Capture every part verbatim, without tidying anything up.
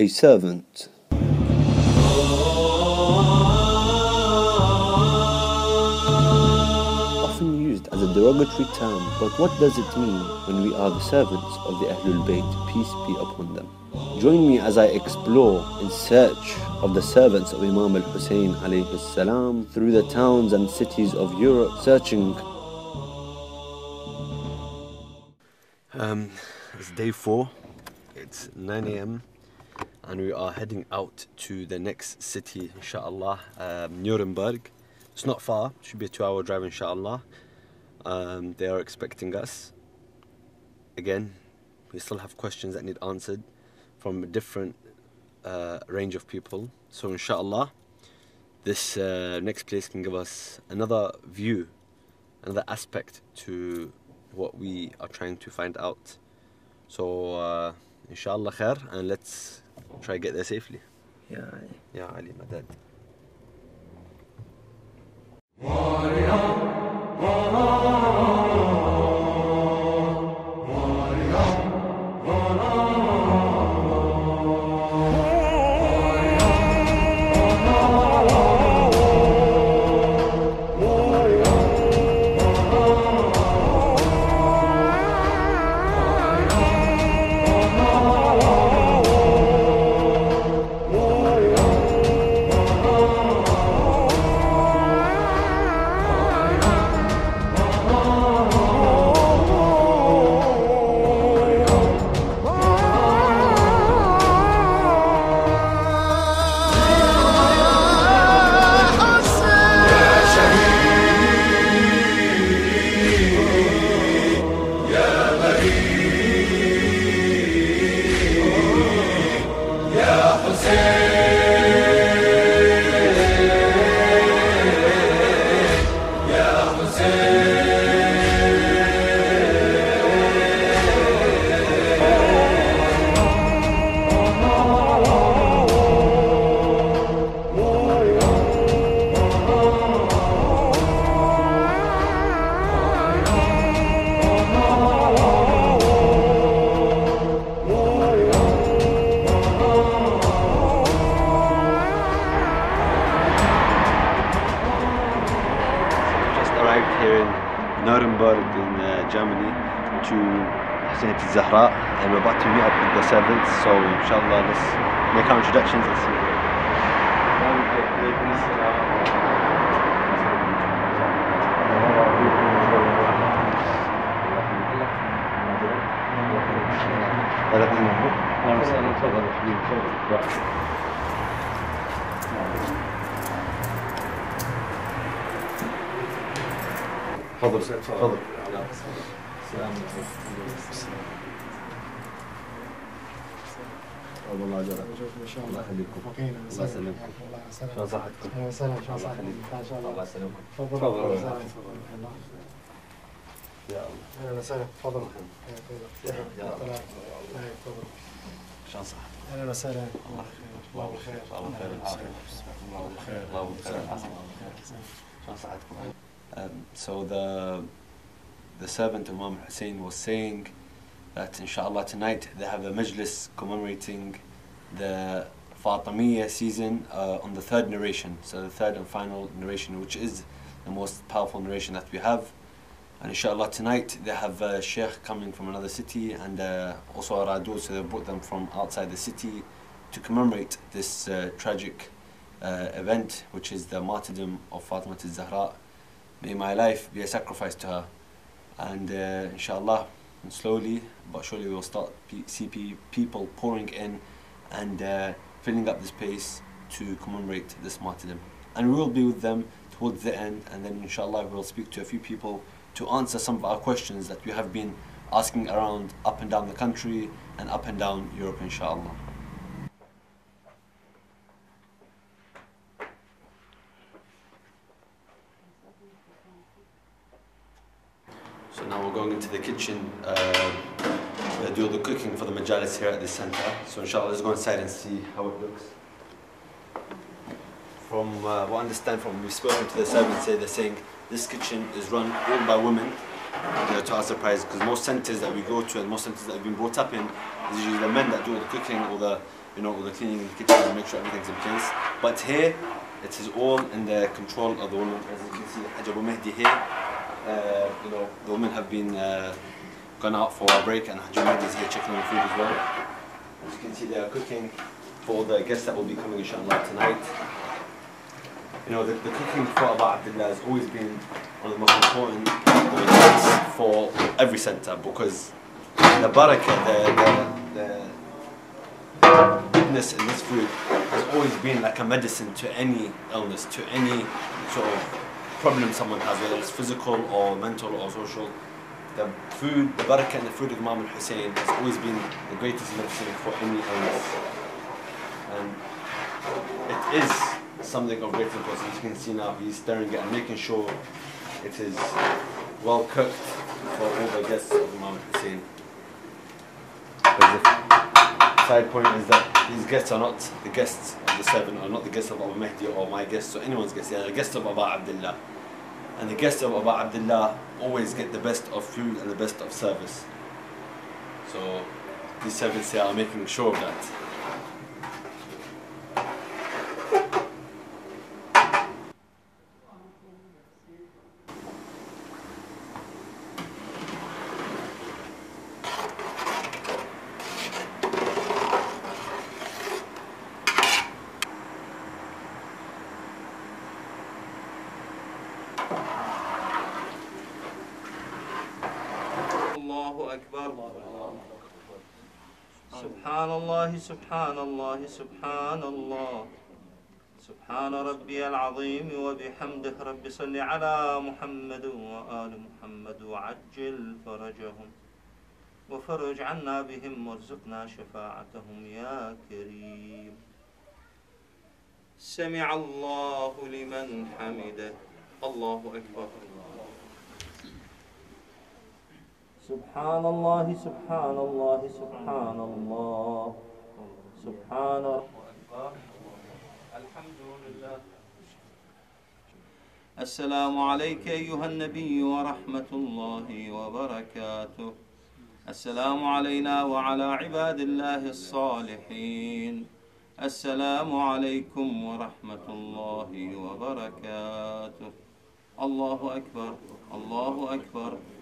a servant. Often used as a derogatory term, but what does it mean when we are the servants of the Ahlul Bayt, peace be upon them? Join me as I explore in search of the servants of Imam Al-Hussein alayhi salam through the towns and cities of Europe, searching. Um, it's day four, it's nine A M and we are heading out to the next city inshallah, um, Nuremberg. It's not far, it should be a two hour drive inshallah. Um, they are expecting us. Again, we still have questions that need answered from a different uh, range of people. So inshallah, this uh, next place can give us another view, another aspect to what we are trying to find out. So uh, inshallah khair, and let's try get there safely. Ya Ali, Ya Ali Madad. Zahra, and we're about to meet up with the servants, so inshallah let's make our introductions and see. والله جرب ان شاء الله يخليكم فكينا الله يسلمكم الله يسلمكم شلون صحتكم؟ الله يسلمك شلون صحتكم؟ ان شاء الله الله يسلمكم تفضل تفضل يا الله اهلا وسهلا تفضل يا الله تفضل شلون صحتكم؟ اهلا وسهلا الله الله بالخير الله بالخير العافيه الله بالخير الله بالخير شلون صحتكم؟ So the the servant of Imam Hussein was saying that inshallah tonight they have a majlis commemorating the Fatimiya season uh, on the third narration, so the third and final narration, which is the most powerful narration that we have. And inshallah tonight they have a sheikh coming from another city and uh, also a radu, so they brought them from outside the city to commemorate this uh, tragic uh, event, which is the martyrdom of Fatimah al Zahra. May my life be a sacrifice to her. And uh, inshallah, and slowly but surely we'll start see people pouring in and uh, filling up the space to commemorate this martyrdom. And we will be with them towards the end, and then inshallah we'll speak to a few people to answer some of our questions that we have been asking around up and down the country and up and down Europe inshallah. So now we're going into the kitchen, uh, they do the cooking for the majalis here at the center. So inshallah let's go inside and see how it looks. From uh, what I understand from we've spoken to the servants here, they're saying this kitchen is run all by women, you know, to our surprise, because most centers that we go to and most centers that we've been brought up in is usually the men that do all the cooking or the you know, all the cleaning in the kitchen and make sure everything's in place. But here, it is all in the control of the woman. As you can see, Hajabou Mehdi here, uh, you know, the women have been uh, gone out for a break, and Hajabou Mehdi is here checking on the food as well. As you can see, they are cooking for the guests that will be coming, inshallah, tonight. You know, the, the cooking for Aba Abdullah has always been one of the most important things for every center, because the barakah, the, the, the goodness in this food has always been like a medicine to any illness, to any sort of problem someone has, whether it's physical or mental or social. The food, the barakah and the food of Imam Al-Hussein has always been the greatest medicine for any illness. And it is something of great importance. As you can see now, he's stirring it and making sure it is well cooked for all the guests of Imam Al-Hussein. Side point is that these guests are not the guests of the seven, or not the guests of Abu Mahdi or my guests or anyone's guests. They are the guests of Aba Abdullah, and the guests of Aba Abdullah always get the best of food and the best of service. So these servants here are making sure of that. Subhanallah, Subhanallah, Subhanallah. Subhan Rabbi al-Azim wa bihamdih. Rabbi salli ala Muhammad wa ali Muhammad wa ajjil farajahum wa faraj anna bihim warzuqna shafa'atahum ya kareem. Sami'a Allahu liman hamidah. Allahu akbar. سبحان الله سبحان الله سبحان الله سبحان الله الحمد لله. السلام عليك أيها النبي ورحمة الله وبركاته. السلام علينا وعلى عباد الله الصالحين. السلام عليكم ورحمة الله وبركاته. الله أكبر الله أكبر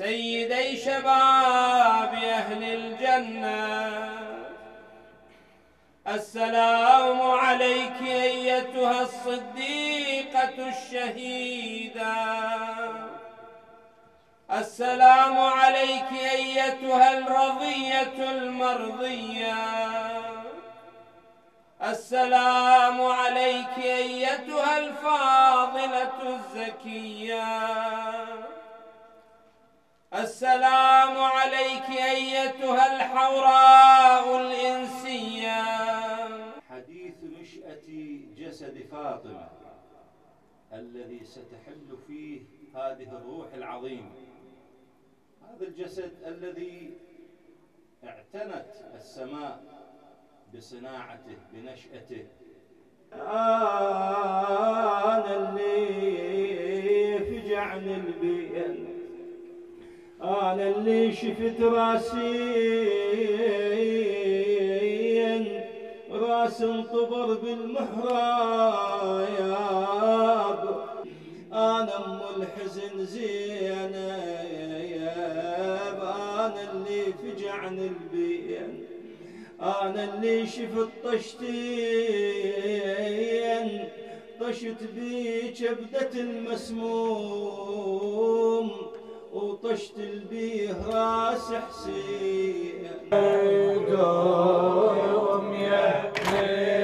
سيدي شباب أهل الجنة، السلام عليك أيتها الصديقة الشهيدة، السلام عليك أيتها الرضية المرضية، السلام عليك أيتها الفاضلة الزكية، السلام عليك أيتها الحوراء الإنسية. حديث نشأة جسد فاطمة الذي ستحل فيه هذه الروح العظيمة، هذا الجسد الذي اعتنت السماء بصناعته بنشأته. أنا اللي فجعني البيئة، أنا اللي شفت راسي راس انطبر بالمحراب، أنا أم الحزن زينب، أنا اللي فجعني البين، أنا اللي شفت طشتين طشت بي كبدة المسموم وطشت البيه راس حسين. دوم يا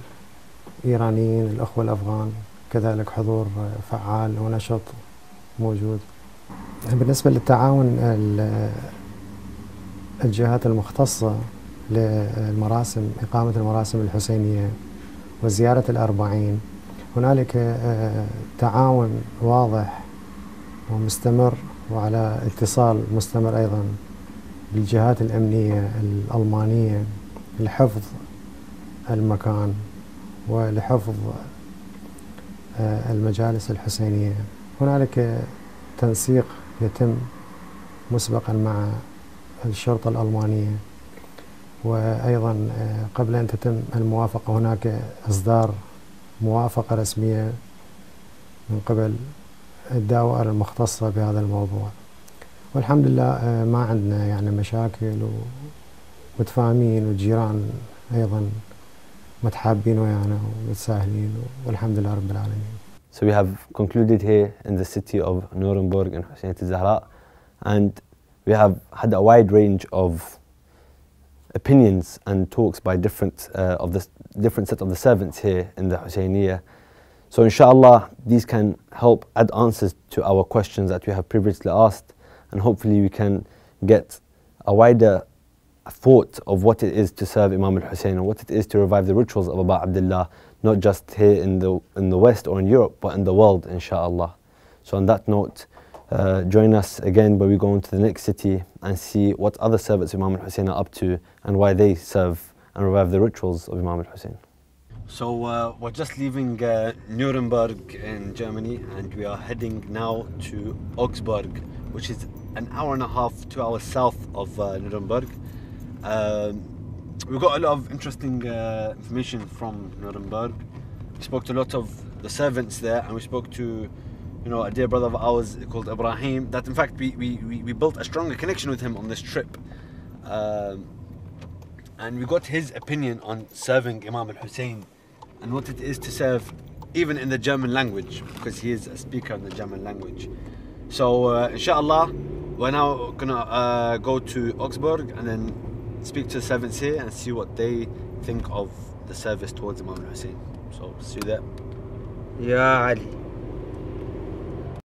إيرانيين، الأخوة الأفغان كذلك حضور فعال ونشط موجود. بالنسبة للتعاون الجهات المختصة للمراسم، إقامة المراسم الحسينية وزيارة الأربعين، هنالك تعاون واضح ومستمر وعلى اتصال مستمر أيضا بالجهات الأمنية الألمانية لحفظ المكان ولحفظ المجالس الحسينية. هنالك تنسيق يتم مسبقا مع الشرطة الألمانية، وأيضا قبل أن تتم الموافقة هناك إصدار موافقة رسمية من قبل الدوائر المختصة بهذا الموضوع، والحمد لله ما عندنا يعني مشاكل ومتفاهمين، والجيران أيضا متحابين ويانا ومتساهلين، والحمد لله رب العالمين. So we have concluded here in the city of Nuremberg and Husainiya al-Zahra, and we have had a wide range of opinions and talks by different uh, of the different set of the servants here in the Husainiya. So inshallah these can help add answers to our questions that we have previously asked, and hopefully we can get a wider thought of what it is to serve Imam al-Hussein and what it is to revive the rituals of Aba Abdullah, not just here in the in the West or in Europe, but in the world inshallah. So on that note, uh, join us again when we go into the next city and see what other servants Imam al-Hussein are up to and why they serve and revive the rituals of Imam al-Hussein. So uh, we're just leaving uh, Nuremberg in Germany, and we are heading now to Augsburg, which is an hour and a half, two hours south of uh, Nuremberg. Um, we got a lot of interesting uh, information from Nuremberg. We spoke to a lot of the servants there, and we spoke to, you know, a dear brother of ours called Ibrahim, that in fact we, we, we built a stronger connection with him on this trip. Um, and we got his opinion on serving Imam al-Hussein and what it is to serve even in the German language, because he is a speaker in the German language. So uh, inshallah we're now gonna uh, go to Augsburg and then speak to the servants here and see what they think of the service towards Imam al-Hussein. So see you there. Ya Ali.